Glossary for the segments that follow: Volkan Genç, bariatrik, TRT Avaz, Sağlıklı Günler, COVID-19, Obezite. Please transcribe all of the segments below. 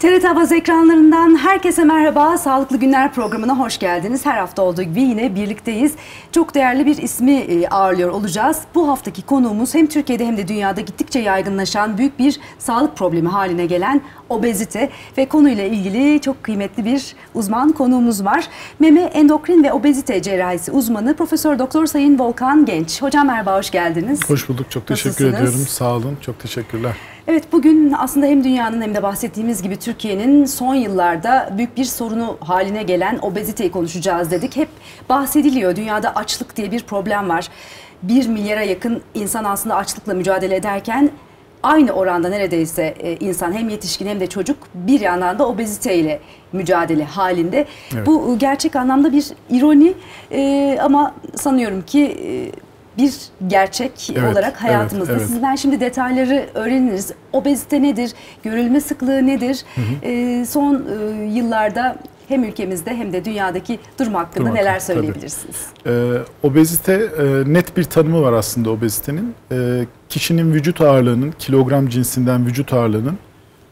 TRT Avaz ekranlarından herkese merhaba. Sağlıklı Günler programına hoş geldiniz. Her hafta olduğu gibi yine birlikteyiz. Çok değerli bir ismi ağırlıyor olacağız. Bu haftaki konuğumuz hem Türkiye'de hem de dünyada gittikçe yaygınlaşan büyük bir sağlık problemi haline gelen obezite ve konuyla ilgili çok kıymetli bir uzman konuğumuz var. Meme, endokrin ve obezite cerrahisi uzmanı Profesör Doktor Sayın Volkan Genç. Hocam merhaba, hoş geldiniz. Hoş bulduk, çok teşekkür ediyorum. Sağ olun, çok teşekkürler. Evet, bugün aslında hem dünyanın hem de bahsettiğimiz gibi Türkiye'nin son yıllarda büyük bir sorunu haline gelen obeziteyi konuşacağız dedik. Hep bahsediliyor, dünyada açlık diye bir problem var. 1 milyara yakın insan aslında açlıkla mücadele ederken aynı oranda neredeyse insan, hem yetişkin hem de çocuk, bir yandan da obeziteyle mücadele halinde. Evet. Bu gerçek anlamda bir ironi ama sanıyorum ki bir gerçek olarak hayatımızda. Sizden şimdi detayları öğreniriz. Obezite nedir? Görülme sıklığı nedir? Son yıllarda hem ülkemizde hem de dünyadaki durum hakkında neler söyleyebilirsiniz? Obezite, net bir tanımı var aslında obezitenin. Kişinin vücut ağırlığının, kilogram cinsinden vücut ağırlığının,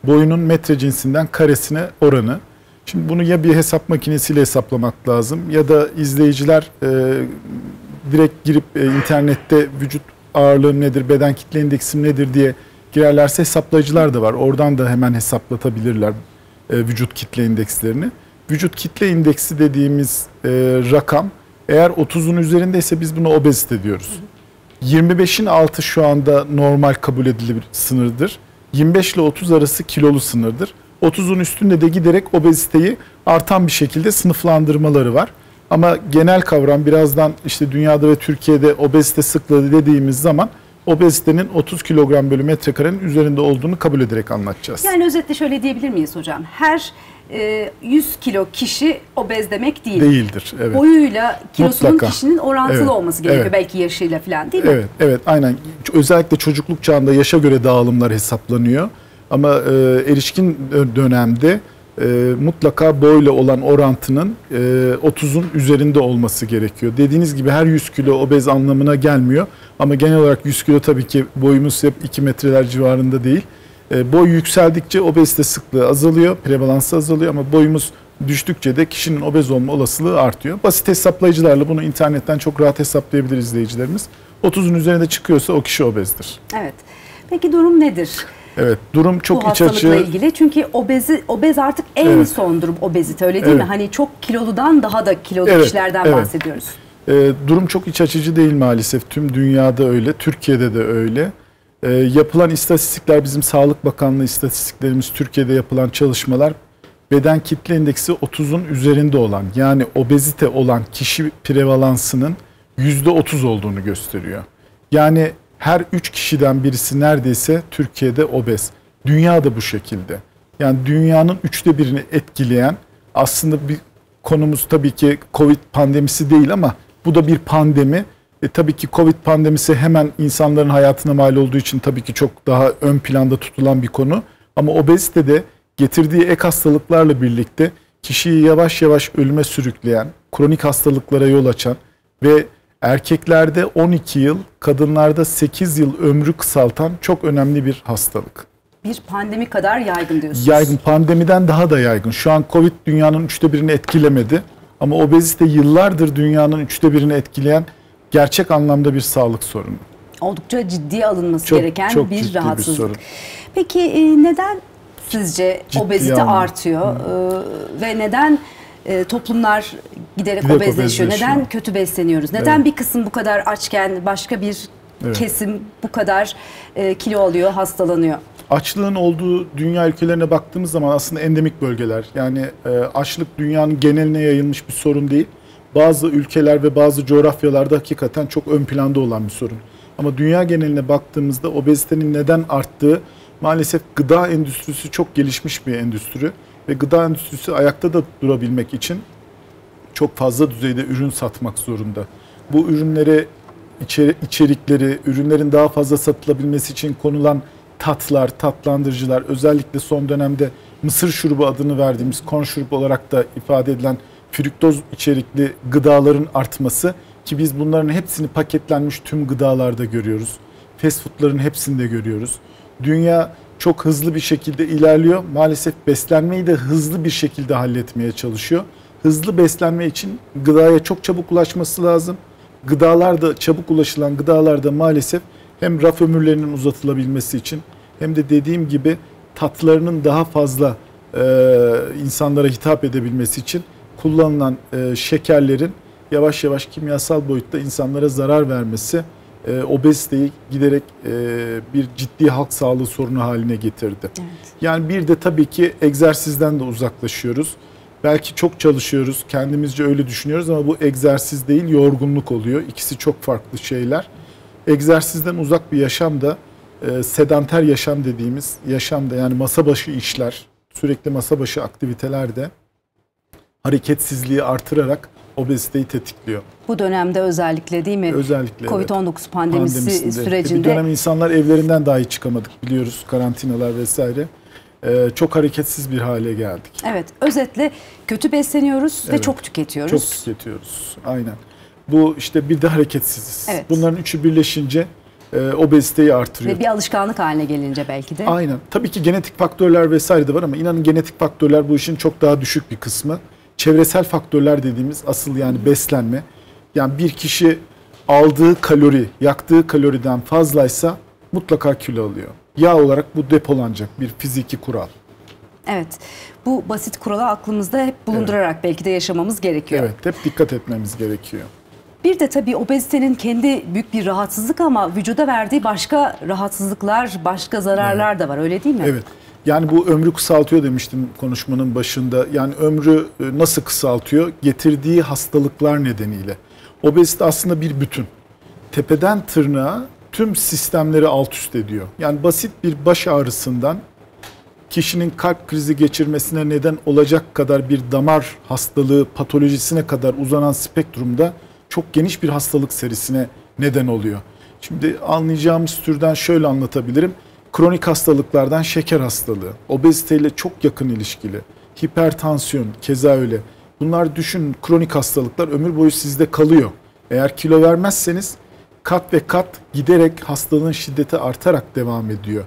boyunun metre cinsinden karesine oranı. Şimdi bunu ya bir hesap makinesiyle hesaplamak lazım ya da izleyiciler direkt girip internette vücut ağırlığım nedir, beden kitle indeksim nedir diye girerlerse hesaplayıcılar da var. Oradan da hemen hesaplatabilirler vücut kitle indekslerini. Vücut kitle indeksi dediğimiz rakam eğer 30'un üzerindeyse biz buna obezite diyoruz. 25'in altı şu anda normal kabul edilebilir sınırdır. 25 ile 30 arası kilolu sınırdır. 30'un üstünde de giderek obeziteyi artan bir şekilde sınıflandırmaları var. Ama genel kavram birazdan işte dünyada ve Türkiye'de obezite sıklığı dediğimiz zaman obezitenin 30 kilogram bölü metrekarenin üzerinde olduğunu kabul ederek anlatacağız. Yani özetle şöyle diyebilir miyiz hocam? Her 100 kilo kişi obez demek değildir. Evet. Boyuyla kilosunun mutlaka kişinin orantılı olması gerekiyor. Evet. Belki yaşıyla falan değil mi? Evet, evet, aynen. Özellikle çocukluk çağında yaşa göre dağılımlar hesaplanıyor. Ama erişkin dönemde mutlaka boyla olan orantının 30'un üzerinde olması gerekiyor. Dediğiniz gibi her 100 kilo obez anlamına gelmiyor. Ama genel olarak 100 kilo tabii ki boyumuz hep 2 metreler civarında değil. Boy yükseldikçe obezite sıklığı azalıyor, prevalansı azalıyor ama boyumuz düştükçe de kişinin obez olma olasılığı artıyor. Basit hesaplayıcılarla bunu internetten çok rahat hesaplayabilir izleyicilerimiz. 30'un üzerinde çıkıyorsa o kişi obezdir. Evet. Peki durum nedir? Evet, durum çok iç açıcı. Bu hastalıkla ilgili çünkü obez artık en son durum obezite, öyle değil mi? Hani çok kiloludan daha da kilolu kişilerden bahsediyoruz. Durum çok iç açıcı değil maalesef. Tüm dünyada öyle, Türkiye'de de öyle. Yapılan istatistikler, bizim Sağlık Bakanlığı istatistiklerimiz, Türkiye'de yapılan çalışmalar beden kitle indeksi 30'un üzerinde olan, yani obezite olan kişi prevalansının %30 olduğunu gösteriyor. Yani her 3 kişiden birisi neredeyse Türkiye'de obez. Dünya da bu şekilde. Yani dünyanın 1/3'ünü etkileyen, aslında bir konumuz tabii ki Covid pandemisi değil ama bu da bir pandemi. Tabii ki Covid pandemisi hemen insanların hayatına mal olduğu için tabii ki çok daha ön planda tutulan bir konu. Ama obezite de getirdiği ek hastalıklarla birlikte kişiyi yavaş yavaş ölüme sürükleyen, kronik hastalıklara yol açan ve erkeklerde 12 yıl, kadınlarda 8 yıl ömrü kısaltan çok önemli bir hastalık. Bir pandemi kadar yaygın diyorsunuz. Yaygın, pandemiden daha da yaygın. Şu an Covid dünyanın 1/3'ünü etkilemedi ama obezite yıllardır dünyanın 1/3'ünü etkileyen gerçek anlamda bir sağlık sorunu. Oldukça ciddiye alınması gereken çok bir rahatsızlık. Bir sorun. Peki neden sizce obezite artıyor ve neden toplumlar giderek obezleşiyor? Neden kötü besleniyoruz? Neden bir kısım bu kadar açken başka bir kesim bu kadar kilo alıyor, hastalanıyor? Açlığın olduğu dünya ülkelerine baktığımız zaman aslında endemik bölgeler. Yani açlık dünyanın geneline yayılmış bir sorun değil. Bazı ülkeler ve bazı coğrafyalarda hakikaten çok ön planda olan bir sorun. Ama dünya geneline baktığımızda obezitenin neden arttığı, maalesef gıda endüstrisi çok gelişmiş bir endüstri. Ve gıda endüstrisi ayakta da durabilmek için çok fazla düzeyde ürün satmak zorunda. Bu ürünlere içerikleri, ürünlerin daha fazla satılabilmesi için konulan tatlar, tatlandırıcılar, özellikle son dönemde mısır şurubu adını verdiğimiz corn şurubu olarak da ifade edilen fruktoz içerikli gıdaların artması, ki biz bunların hepsini paketlenmiş tüm gıdalarda görüyoruz. Fast foodların hepsinde görüyoruz. Dünya çok hızlı bir şekilde ilerliyor. Maalesef beslenmeyi de hızlı bir şekilde halletmeye çalışıyor. Hızlı beslenme için gıdaya çok çabuk ulaşması lazım. Gıdalarda, çabuk ulaşılan gıdalarda maalesef hem raf ömürlerinin uzatılabilmesi için hem de dediğim gibi tatlarının daha fazla insanlara hitap edebilmesi için kullanılan şekerlerin yavaş yavaş kimyasal boyutta insanlara zarar vermesi obeziteyi giderek bir ciddi halk sağlığı sorunu haline getirdi. Evet. Yani bir de tabii ki egzersizden de uzaklaşıyoruz. Belki çok çalışıyoruz, kendimizce öyle düşünüyoruz ama bu egzersiz değil, yorgunluk oluyor. İkisi çok farklı şeyler. Egzersizden uzak bir yaşam da sedanter yaşam dediğimiz yaşamda, yani masa başı işler, sürekli masa başı aktiviteler de hareketsizliği artırarak obeziteyi tetikliyor. Bu dönemde özellikle değil mi? Özellikle. Covid-19 evet. Pandemisi sürecinde. Bir dönem insanlar evlerinden dahi çıkamadık, biliyoruz, karantinalar vesaire. Çok hareketsiz bir hale geldik. Evet, özetle kötü besleniyoruz evet. Ve çok tüketiyoruz. Çok tüketiyoruz, aynen. Bu işte bir de hareketsiziz. Evet. Bunların üçü birleşince obeziteyi artırıyor. Ve bir alışkanlık haline gelince belki de. Aynen. Tabii ki genetik faktörler vesaire de var ama inanın genetik faktörler bu işin çok daha düşük bir kısmı. Çevresel faktörler dediğimiz asıl, yani beslenme. Yani bir kişi aldığı kalori, yaktığı kaloriden fazlaysa mutlaka kilo alıyor. Yağ olarak bu depolanacak bir fiziki kural. Evet, bu basit kuralı aklımızda hep bulundurarak evet. Belki de yaşamamız gerekiyor. Evet, hep dikkat etmemiz gerekiyor. Bir de tabii obezitenin kendi büyük bir rahatsızlık ama vücuda verdiği başka rahatsızlıklar, başka zararlar evet. Da var, öyle değil mi? Evet, yani bu ömrü kısaltıyor demiştim konuşmanın başında. Yani ömrü nasıl kısaltıyor? Getirdiği hastalıklar nedeniyle. Obezite aslında bir bütün. Tepeden tırnağa tüm sistemleri alt üst ediyor. Yani basit bir baş ağrısından kişinin kalp krizi geçirmesine neden olacak kadar bir damar hastalığı patolojisine kadar uzanan spektrumda çok geniş bir hastalık serisine neden oluyor. Şimdi anlayacağımız türden şöyle anlatabilirim. Kronik hastalıklardan şeker hastalığı, obeziteyle çok yakın ilişkili, hipertansiyon keza öyle. Bunlar düşünün, kronik hastalıklar ömür boyu sizde kalıyor. Eğer kilo vermezseniz kat ve kat giderek hastalığın şiddeti artarak devam ediyor.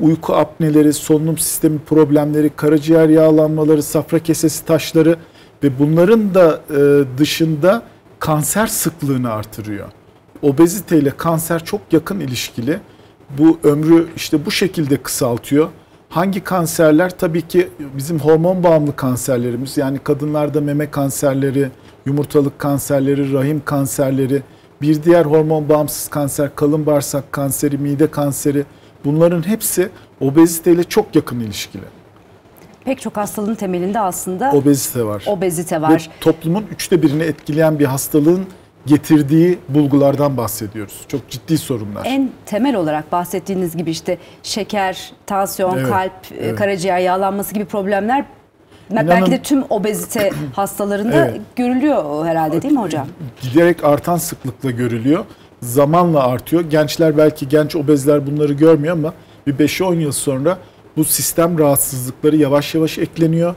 Uyku apneleri, solunum sistemi problemleri, karaciğer yağlanmaları, safra kesesi taşları ve bunların da dışında kanser sıklığını artırıyor. Obezite ile kanser çok yakın ilişkili. Bu ömrü işte bu şekilde kısaltıyor. Hangi kanserler? Tabii ki bizim hormon bağımlı kanserlerimiz. Yani kadınlarda meme kanserleri, yumurtalık kanserleri, rahim kanserleri. Bir diğer hormon bağımsız kanser, kalın bağırsak kanseri, mide kanseri, bunların hepsi obeziteyle çok yakın ilişkili. Pek çok hastalığın temelinde aslında obezite var. Obezite var. Ve toplumun 3'te 1'ini etkileyen bir hastalığın getirdiği bulgulardan bahsediyoruz. Çok ciddi sorunlar. En temel olarak bahsettiğiniz gibi işte şeker, tansiyon, evet, kalp, evet. Karaciğer yağlanması gibi problemler. İnanın, belki de tüm obezite hastalarında evet. Görülüyor herhalde, değil mi hocam? Giderek artan sıklıkla görülüyor. Zamanla artıyor. Gençler, belki genç obezler bunları görmüyor ama bir 5-10 yıl sonra bu sistem rahatsızlıkları yavaş yavaş ekleniyor.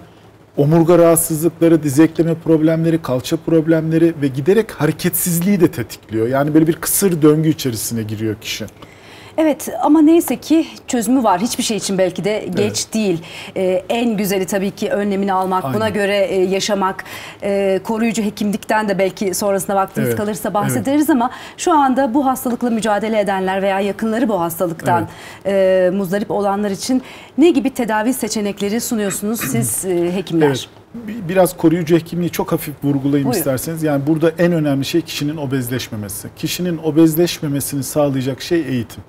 Omurga rahatsızlıkları, diz ekleme problemleri, kalça problemleri ve giderek hareketsizliği de tetikliyor. Yani böyle bir kısır döngü içerisine giriyor kişi. Evet ama neyse ki çözümü var. Hiçbir şey için belki de geç evet. Değil. En güzeli tabii ki önlemini almak, aynen. Buna göre yaşamak, koruyucu hekimlikten de belki sonrasında vaktimiz evet. Kalırsa bahsederiz evet. Ama şu anda bu hastalıkla mücadele edenler veya yakınları bu hastalıktan evet. Muzdarip olanlar için ne gibi tedavi seçenekleri sunuyorsunuz siz hekimler? Evet. Biraz koruyucu hekimliği çok hafif vurgulayayım buyur. İsterseniz. Yani burada en önemli şey kişinin obezleşmemesi. Kişinin obezleşmemesini sağlayacak şey eğitim.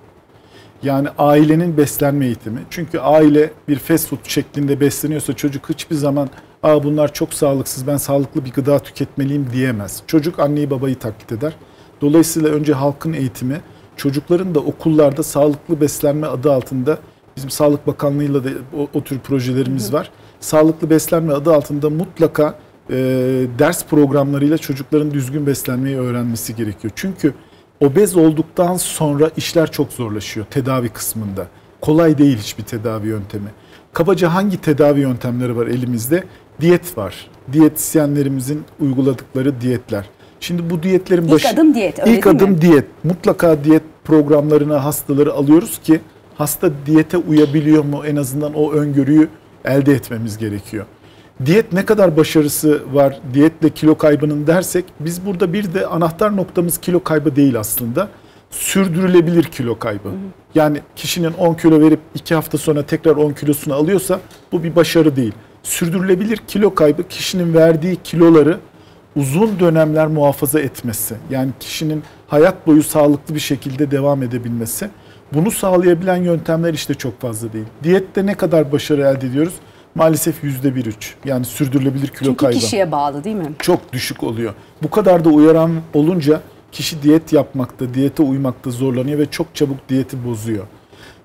Yani ailenin beslenme eğitimi. Çünkü aile bir fast food şeklinde besleniyorsa çocuk hiçbir zaman "Aa, bunlar çok sağlıksız, ben sağlıklı bir gıda tüketmeliyim" diyemez. Çocuk anneyi babayı taklit eder. Dolayısıyla önce halkın eğitimi, çocukların da okullarda sağlıklı beslenme adı altında, bizim Sağlık Bakanlığı'yla da o tür projelerimiz var. Sağlıklı beslenme adı altında mutlaka ders programlarıyla çocukların düzgün beslenmeyi öğrenmesi gerekiyor. Çünkü obez olduktan sonra işler çok zorlaşıyor tedavi kısmında. Kolay değil hiçbir tedavi yöntemi. Kabaca hangi tedavi yöntemleri var elimizde? Diyet var. Diyetisyenlerimizin uyguladıkları diyetler. Şimdi bu diyetlerin İlk adım diyet. Öyle değil mi? Mutlaka diyet programlarına hastaları alıyoruz ki hasta diyete uyabiliyor mu? En azından o öngörüyü elde etmemiz gerekiyor. Diyet ne kadar başarısı var diyetle kilo kaybının dersek, biz burada bir de anahtar noktamız kilo kaybı değil aslında. Sürdürülebilir kilo kaybı. Yani kişinin 10 kilo verip 2 hafta sonra tekrar 10 kilosunu alıyorsa bu bir başarı değil. Sürdürülebilir kilo kaybı kişinin verdiği kiloları uzun dönemler muhafaza etmesi. Yani kişinin hayat boyu sağlıklı bir şekilde devam edebilmesi. Bunu sağlayabilen yöntemler işte çok fazla değil. Diyette ne kadar başarı elde ediyoruz? Maalesef %1-3. Yani sürdürülebilir kilo kaybı. Çünkü kişiye bağlı değil mi? Çok düşük oluyor. Bu kadar da uyaran olunca kişi diyet yapmakta, diyete uymakta zorlanıyor ve çok çabuk diyeti bozuyor.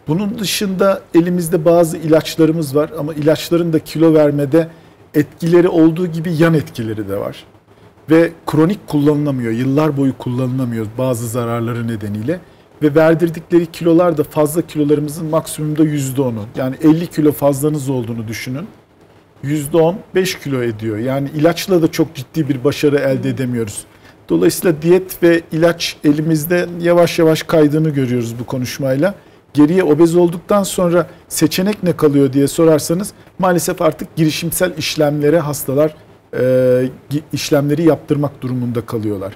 Bunun dışında elimizde bazı ilaçlarımız var ama ilaçların da kilo vermede etkileri olduğu gibi yan etkileri de var. Ve kronik kullanılamıyor, yıllar boyu kullanılamıyor bazı zararları nedeniyle. Ve verdirdikleri kilolar da fazla kilolarımızın maksimumda %10'u. Yani 50 kilo fazlanız olduğunu düşünün. %10, 5 kilo ediyor. Yani ilaçla da çok ciddi bir başarı elde edemiyoruz. Dolayısıyla diyet ve ilaç elimizde yavaş yavaş kaydığını görüyoruz bu konuşmayla. Geriye obez olduktan sonra seçenek ne kalıyor diye sorarsanız, maalesef artık girişimsel işlemlere hastalar işlemleri yaptırmak durumunda kalıyorlar.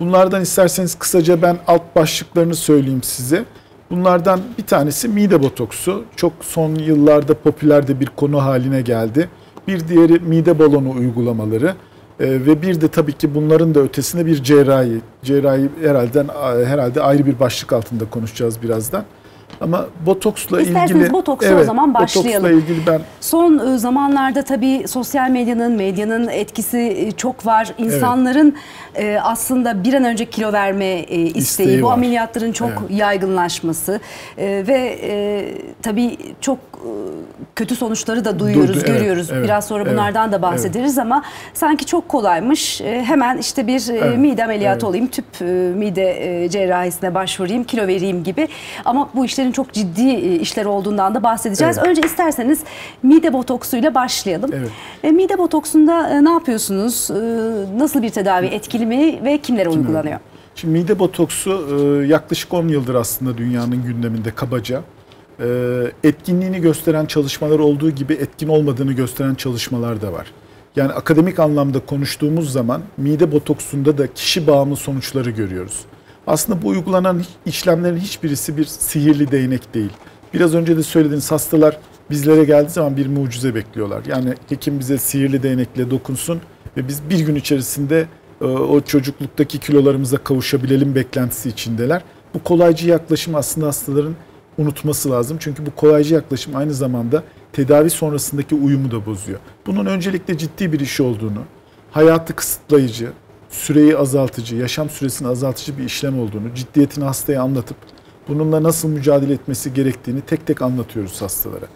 Bunlardan isterseniz kısaca ben alt başlıklarını söyleyeyim size. Bunlardan bir tanesi mide botoksu. Çok son yıllarda popüler de bir konu haline geldi. Bir diğeri mide balonu uygulamaları. Ve bir de tabii ki bunların da ötesinde bir cerrahi. Cerrahi herhalde ayrı bir başlık altında konuşacağız birazdan. Ama botoksla İsterseniz botoksla evet, o zaman başlayalım. Botoksla ilgili ben... Son zamanlarda tabii sosyal medyanın etkisi çok var. İnsanların evet, aslında bir an önce kilo verme isteği bu var. Ameliyatların çok evet, yaygınlaşması ve tabii çok kötü sonuçları da duyuyoruz, görüyoruz. Evet, biraz sonra bunlardan da bahsederiz ama sanki çok kolaymış. Hemen işte bir mide ameliyatı olayım, tüp mide cerrahisine başvurayım, kilo vereyim gibi. Ama bu işlerin çok ciddi işler olduğundan da bahsedeceğiz. Evet. Önce isterseniz mide botoksuyla başlayalım. Evet. Mide botoksunda ne yapıyorsunuz? Nasıl bir tedavi, etkili mi ve kimlere uygulanıyor? Şimdi mide botoksu yaklaşık 10 yıldır aslında dünyanın gündeminde kabaca. Etkinliğini gösteren çalışmalar olduğu gibi etkin olmadığını gösteren çalışmalar da var. Yani akademik anlamda konuştuğumuz zaman mide botoksunda da kişi bağımlı sonuçları görüyoruz. Aslında bu uygulanan işlemlerin hiçbirisi bir sihirli değnek değil. Biraz önce de söylediğiniz, hastalar bizlere geldiği zaman bir mucize bekliyorlar. Yani hekim bize sihirli değnekle dokunsun ve biz bir gün içerisinde o çocukluktaki kilolarımıza kavuşabilelim beklentisi içindeler. Bu kolaycı yaklaşım aslında hastaların unutması lazım. Çünkü bu kolaycı yaklaşım aynı zamanda tedavi sonrasındaki uyumu da bozuyor. Bunun öncelikle ciddi bir iş olduğunu, hayatı kısıtlayıcı, süreyi azaltıcı, yaşam süresini azaltıcı bir işlem olduğunu, ciddiyetini hastaya anlatıp bununla nasıl mücadele etmesi gerektiğini tek tek anlatıyoruz hastalara.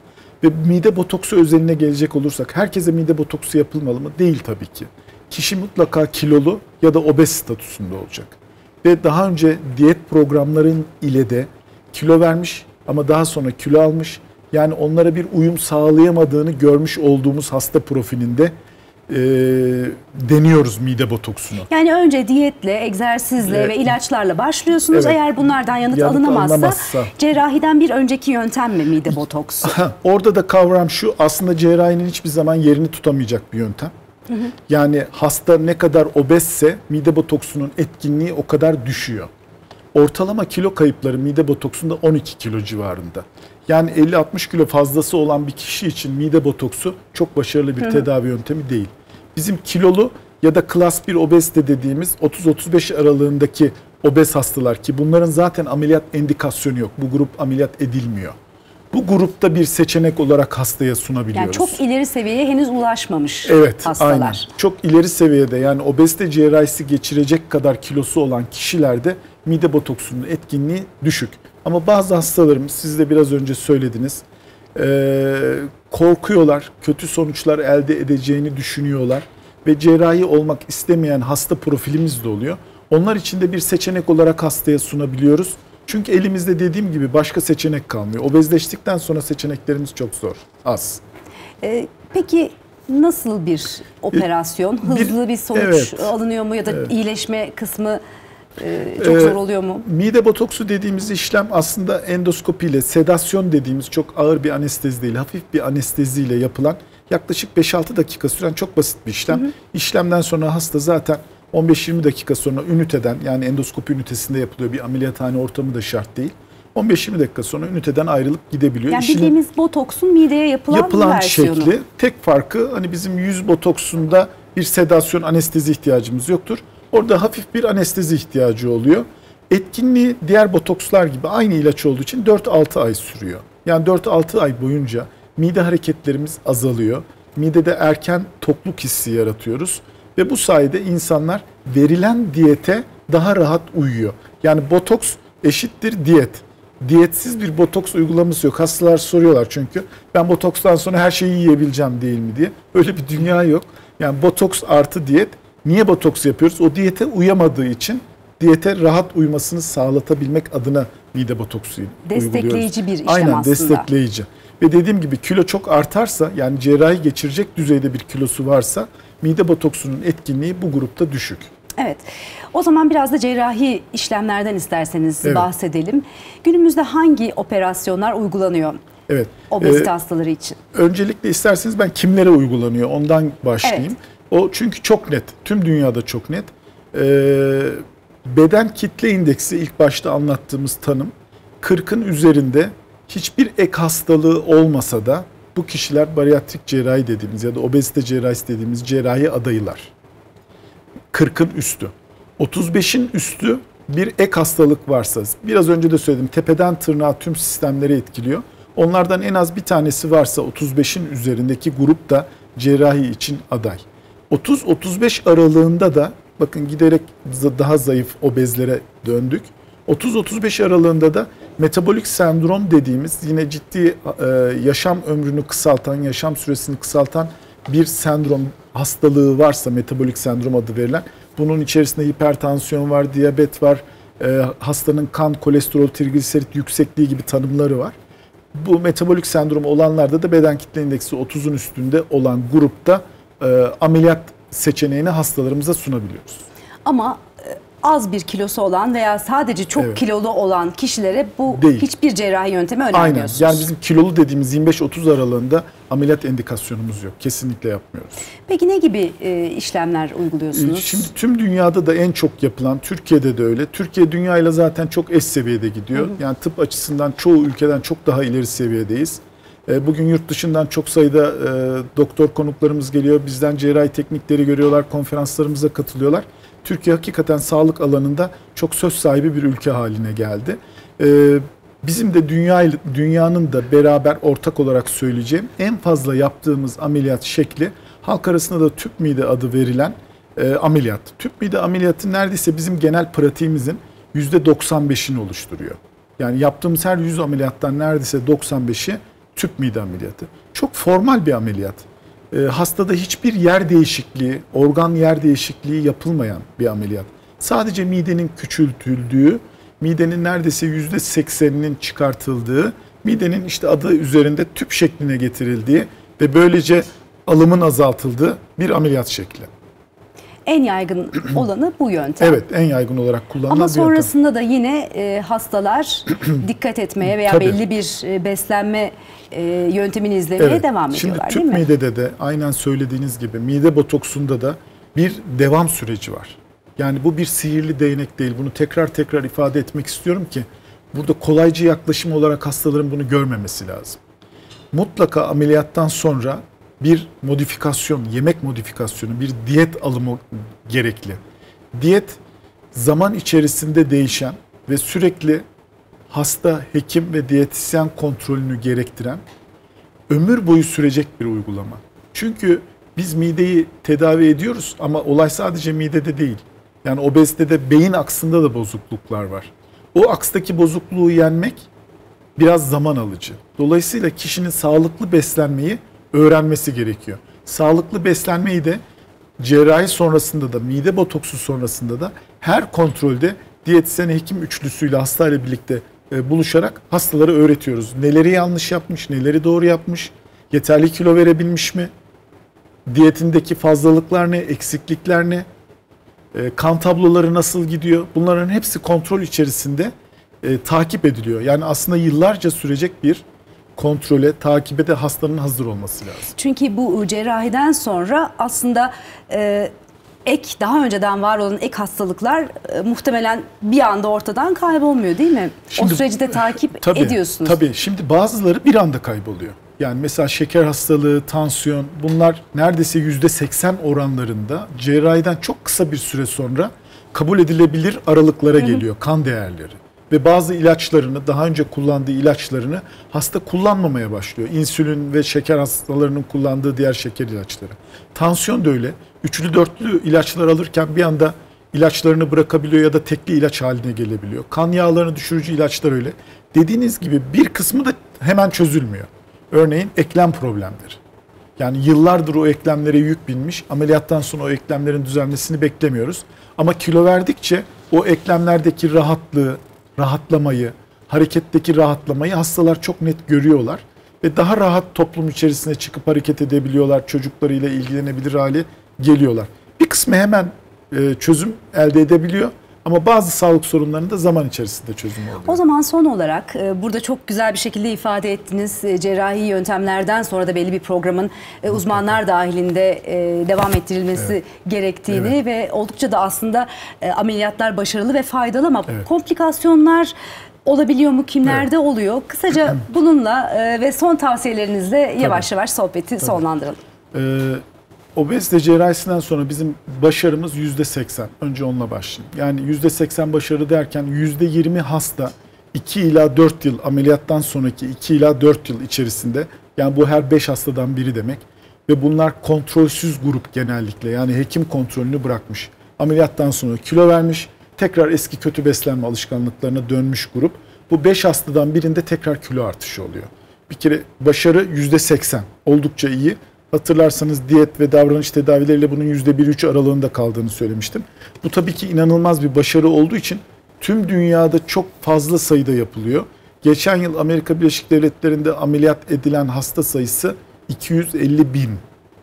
Ve mide botoksu özeline gelecek olursak, herkese mide botoksu yapılmalı mı? Değil tabii ki. Kişi mutlaka kilolu ya da obez statüsünde olacak. Ve daha önce diyet programların ile de kilo vermiş ama daha sonra kilo almış, yani onlara bir uyum sağlayamadığını görmüş olduğumuz hasta profilinde deniyoruz mide botoksunu. Yani önce diyetle, egzersizle ve ilaçlarla başlıyorsunuz. Evet. Eğer bunlardan yanıt alınamazsa cerrahiden bir önceki yöntem mi mide botoksu? Orada da kavram şu, aslında cerrahinin hiçbir zaman yerini tutamayacak bir yöntem. Yani hasta ne kadar obezse mide botoksunun etkinliği o kadar düşüyor. Ortalama kilo kayıpları mide botoksunda 12 kilo civarında. Yani 50-60 kilo fazlası olan bir kişi için mide botoksu çok başarılı bir tedavi yöntemi değil. Bizim kilolu ya da klas 1 obezite dediğimiz 30-35 aralığındaki obez hastalar, ki bunların zaten ameliyat indikasyonu yok. Bu grup ameliyat edilmiyor. Bu grupta bir seçenek olarak hastaya sunabiliyoruz. Yani çok ileri seviyeye henüz ulaşmamış hastalar. Aynen. Çok ileri seviyede, yani obezite cerrahisi geçirecek kadar kilosu olan kişilerde mide botoksunun etkinliği düşük. Ama bazı hastalarımız, siz de biraz önce söylediniz, korkuyorlar, kötü sonuçlar elde edeceğini düşünüyorlar ve cerrahi olmak istemeyen hasta profilimiz de oluyor. Onlar için de bir seçenek olarak hastaya sunabiliyoruz. Çünkü elimizde dediğim gibi başka seçenek kalmıyor. Obezleştikten sonra seçeneklerimiz çok zor, az. Peki nasıl bir operasyon? Hızlı bir sonuç alınıyor mu ya da iyileşme kısmı? çok zor oluyor mu? Mide botoksu dediğimiz işlem aslında endoskopiyle, sedasyon dediğimiz çok ağır bir anestezi değil, hafif bir anesteziyle yapılan yaklaşık 5-6 dakika süren çok basit bir işlem. Hı hı. İşlemden sonra hasta zaten 15-20 dakika sonra üniteden, yani endoskopi ünitesinde yapılıyor, bir ameliyathane ortamı da şart değil. 15-20 dakika sonra üniteden ayrılıp gidebiliyor. Yani bildiğimiz botoksun mideye yapılan versiyonu. Şekli. Tek farkı, hani bizim yüz botoksunda bir sedasyon, anestezi ihtiyacımız yoktur. Orada hafif bir anestezi ihtiyacı oluyor. Etkinliği diğer botokslar gibi aynı ilaç olduğu için 4-6 ay sürüyor. Yani 4-6 ay boyunca mide hareketlerimiz azalıyor. Midede erken tokluk hissi yaratıyoruz. Ve bu sayede insanlar verilen diyete daha rahat uyuyor. Yani botoks eşittir diyet. Diyetsiz bir botoks uygulaması yok. Hastalar soruyorlar çünkü, ben botokstan sonra her şeyi yiyebileceğim değil mi diye. Öyle bir dünya yok. Yani botoks artı diyet. Niye botoks yapıyoruz? O diyete uyamadığı için, diyete rahat uymasını sağlatabilmek adına mide botoksu uyguluyoruz. Destekleyici bir işlem aslında. Aynen, destekleyici. Ve dediğim gibi kilo çok artarsa, yani cerrahi geçirecek düzeyde bir kilosu varsa, mide botoksunun etkinliği bu grupta düşük. Evet. O zaman biraz da cerrahi işlemlerden isterseniz bahsedelim. Günümüzde hangi operasyonlar uygulanıyor? Evet. Obezite hastaları için. Öncelikle isterseniz ben kimlere uygulanıyor ondan başlayayım. Evet. O çünkü çok net. Tüm dünyada çok net. Beden kitle indeksi, ilk başta anlattığımız tanım, 40'ın üzerinde hiçbir ek hastalığı olmasa da bu kişiler bariatrik cerrahi dediğimiz ya da obezite cerrahisi dediğimiz cerrahi adayılar. 40'ın üstü. 35'in üstü bir ek hastalık varsa, biraz önce de söyledim, tepeden tırnağa tüm sistemleri etkiliyor. Onlardan en az bir tanesi varsa 35'in üzerindeki grup da cerrahi için aday. 30-35 aralığında da, bakın giderek daha zayıf obezlere döndük. 30-35 aralığında da metabolik sendrom dediğimiz, yine ciddi yaşam ömrünü kısaltan, yaşam süresini kısaltan bir sendrom, hastalığı varsa, metabolik sendrom adı verilen, bunun içerisinde hipertansiyon var, diyabet var, hastanın kan, kolesterol, trigliserit yüksekliği gibi tanımları var. Bu metabolik sendromu olanlarda da beden kitle indeksi 30'un üstünde olan grupta ameliyat seçeneğini hastalarımıza sunabiliyoruz. Ama az bir kilosu olan veya sadece çok kilolu olan kişilere bu değil. Hiçbir cerrahi yöntemi önermiyorsunuz. Aynen. Yani bizim kilolu dediğimiz 25-30 aralığında ameliyat indikasyonumuz yok. Kesinlikle yapmıyoruz. Peki ne gibi işlemler uyguluyorsunuz? Şimdi tüm dünyada da en çok yapılan, Türkiye'de de öyle. Türkiye dünyayla zaten çok eş seviyede gidiyor. Hı hı. Yani tıp açısından çoğu ülkeden çok daha ileri seviyedeyiz. Bugün yurt dışından çok sayıda doktor konuklarımız geliyor. Bizden cerrahi teknikleri görüyorlar, konferanslarımıza katılıyorlar. Türkiye hakikaten sağlık alanında çok söz sahibi bir ülke haline geldi. Bizim de dünyanın da beraber ortak olarak söyleyeceğim en fazla yaptığımız ameliyat şekli, halk arasında da tüp mide adı verilen ameliyat. Tüp mide ameliyatı neredeyse bizim genel pratiğimizin %95'ini oluşturuyor. Yani yaptığımız her 100 ameliyattan neredeyse 95'i tüp mide ameliyatı. Çok formal bir ameliyat. Hastada hiçbir yer değişikliği, organ yer değişikliği yapılmayan bir ameliyat. Sadece midenin küçültüldüğü, midenin neredeyse %80'inin çıkartıldığı, midenin işte adı üzerinde tüp şekline getirildiği ve böylece alımın azaltıldığı bir ameliyat şekli. En yaygın olanı bu yöntem. Evet, en yaygın olarak kullanılan bir yöntem. Ama sonrasında da yine hastalar dikkat etmeye veya belli bir beslenme yöntemini izlemeye devam ediyorlar, değil mi? Şimdi tüp midede de aynen söylediğiniz gibi mide botoksunda da bir devam süreci var. Yani bu bir sihirli değnek değil. Bunu tekrar ifade etmek istiyorum ki burada kolaycı yaklaşım olarak hastaların bunu görmemesi lazım. Mutlaka ameliyattan sonra bir modifikasyon, yemek modifikasyonu, bir diyet alımı gerekli. Diyet zaman içerisinde değişen ve sürekli hasta, hekim ve diyetisyen kontrolünü gerektiren, ömür boyu sürecek bir uygulama. Çünkü biz mideyi tedavi ediyoruz ama olay sadece midede değil. Yani obezitede beyin aksında da bozukluklar var. O akstaki bozukluğu yenmek biraz zaman alıcı. Dolayısıyla kişinin sağlıklı beslenmeyi öğrenmesi gerekiyor. Sağlıklı beslenmeyi de cerrahi sonrasında da, mide botoksu sonrasında da her kontrolde diyetisyen, hekim üçlüsüyle, hastayla birlikte buluşarak hastalara öğretiyoruz. Neleri yanlış yapmış, neleri doğru yapmış, yeterli kilo verebilmiş mi, diyetindeki fazlalıklar ne, eksiklikler ne, kan tabloları nasıl gidiyor? Bunların hepsi kontrol içerisinde takip ediliyor. Yani aslında yıllarca sürecek bir kontrole, takibe de hastanın hazır olması lazım. Çünkü bu cerrahiden sonra aslında ek, daha önceden var olan ek hastalıklar muhtemelen bir anda ortadan kaybolmuyor değil mi? Şimdi, o süreci de takip ediyorsunuz. Tabii. Şimdi bazıları bir anda kayboluyor. Yani mesela şeker hastalığı, tansiyon, bunlar neredeyse %80 oranlarında cerrahiden çok kısa bir süre sonra kabul edilebilir aralıklara geliyor kan değerleri. Ve bazı ilaçlarını, daha önce kullandığı ilaçlarını hasta kullanmamaya başlıyor. İnsülin ve şeker hastalarının kullandığı diğer şeker ilaçları. Tansiyon da öyle. Üçlü dörtlü ilaçlar alırken bir anda ilaçlarını bırakabiliyor ya da tekli ilaç haline gelebiliyor. Kan yağlarını düşürücü ilaçlar öyle. Dediğiniz gibi bir kısmı da hemen çözülmüyor. Örneğin eklem problemleri. Yani yıllardır o eklemlere yük binmiş. Ameliyattan sonra o eklemlerin düzelmesini beklemiyoruz. Ama kilo verdikçe o eklemlerdeki rahatlığı, rahatlamayı, hareketteki rahatlamayı hastalar çok net görüyorlar. Ve daha rahat toplum içerisine çıkıp hareket edebiliyorlar. Çocuklarıyla ilgilenebilir hale geliyorlar. Bir kısmı hemen çözüm elde edebiliyor. Ama bazı sağlık sorunlarını da zaman içerisinde çözüm oluyor. O zaman son olarak burada çok güzel bir şekilde ifade ettiniz. Cerrahi yöntemlerden sonra da belli bir programın uzmanlar dahilinde devam ettirilmesi gerektiğini ve oldukça da aslında ameliyatlar başarılı ve faydalı ama komplikasyonlar olabiliyor mu? Kimlerde oluyor? Kısaca bununla ve son tavsiyelerinizle yavaş yavaş sohbeti sonlandıralım. Obezite cerrahisinden sonra bizim başarımız %80. Önce onunla başlayayım. Yani %80 başarı derken %20 hasta 2 ila 4 yıl ameliyattan sonraki 2 ila 4 yıl içerisinde, yani bu her 5 hastadan biri demek ve bunlar kontrolsüz grup genellikle, yani hekim kontrolünü bırakmış. Ameliyattan sonra kilo vermiş, tekrar eski kötü beslenme alışkanlıklarına dönmüş grup. Bu 5 hastadan birinde tekrar kilo artışı oluyor. Bir kere başarı %80 oldukça iyi. Hatırlarsanız diyet ve davranış tedavileriyle bunun %1-3 aralığında kaldığını söylemiştim. Bu tabii ki inanılmaz bir başarı olduğu için tüm dünyada çok fazla sayıda yapılıyor. Geçen yıl Amerika Birleşik Devletleri'nde ameliyat edilen hasta sayısı 250.000.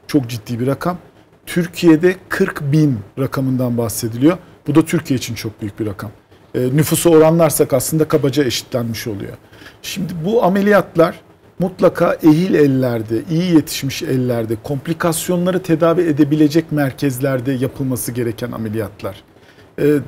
Çok ciddi bir rakam. Türkiye'de 40.000 rakamından bahsediliyor. Bu da Türkiye için çok büyük bir rakam. Nüfusu oranlarsak aslında kabaca eşitlenmiş oluyor. Şimdi bu ameliyatlar mutlaka ehil ellerde, iyi yetişmiş ellerde, komplikasyonları tedavi edebilecek merkezlerde yapılması gereken ameliyatlar.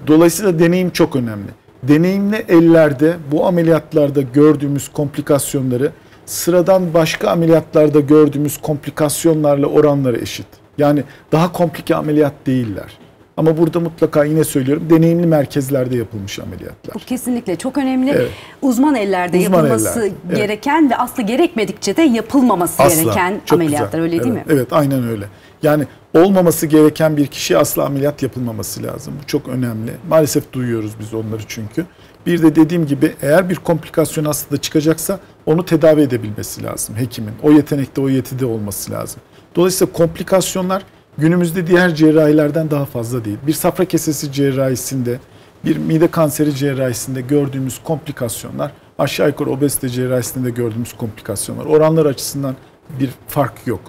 Dolayısıyla deneyim çok önemli. Deneyimli ellerde bu ameliyatlarda gördüğümüz komplikasyonları sıradan başka ameliyatlarda gördüğümüz komplikasyonlarla oranları eşit. Yani daha komplike ameliyat değiller. Ama burada mutlaka yine söylüyorum, deneyimli merkezlerde yapılmış ameliyatlar. Bu kesinlikle çok önemli. Uzman ellerde yapılması gereken ve aslı gerekmedikçe de yapılmaması gereken ameliyatlar öyle değil mi? Evet, aynen öyle. Yani olmaması gereken bir kişiye asla ameliyat yapılmaması lazım. Bu çok önemli. Maalesef duyuyoruz biz onları çünkü. Bir de dediğim gibi eğer bir komplikasyon hastada çıkacaksa onu tedavi edebilmesi lazım hekimin. O yetenekte, o yetide olması lazım. Dolayısıyla komplikasyonlar günümüzde diğer cerrahilerden daha fazla değil. Bir safra kesesi cerrahisinde, bir mide kanseri cerrahisinde gördüğümüz komplikasyonlar, aşağı yukarı obezite cerrahisinde gördüğümüz komplikasyonlar. Oranlar açısından bir fark yok.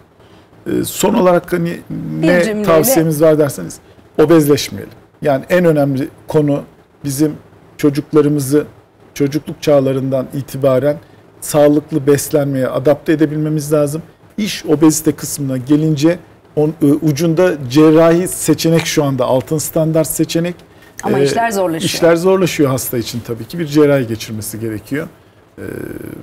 Son olarak hani ne tavsiyemiz var derseniz, obezleşmeyelim. Yani en önemli konu bizim çocuklarımızı çocukluk çağlarından itibaren sağlıklı beslenmeye adapte edebilmemiz lazım. İş obezite kısmına gelince ucunda cerrahi seçenek şu anda altın standart seçenek. Ama işler zorlaşıyor. İşler zorlaşıyor hasta için tabii ki. Bir cerrahi geçirmesi gerekiyor.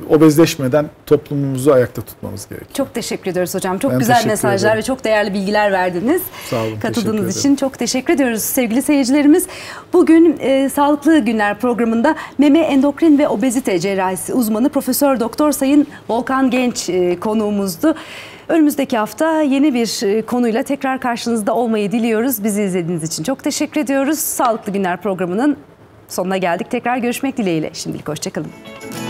Obezleşmeden toplumumuzu ayakta tutmamız gerekiyor. Çok teşekkür ediyoruz hocam. Çok güzel mesajlar ve çok değerli bilgiler verdiniz. Sağ olun. Katıldığınız için çok teşekkür ediyoruz sevgili seyircilerimiz. Bugün Sağlıklı Günler programında meme, endokrin ve obezite cerrahisi uzmanı Profesör Doktor Sayın Volkan Genç konuğumuzdu. Önümüzdeki hafta yeni bir konuyla tekrar karşınızda olmayı diliyoruz. Bizi izlediğiniz için çok teşekkür ediyoruz. Sağlıklı Günler programının sonuna geldik. Tekrar görüşmek dileğiyle. Şimdilik hoşça kalın.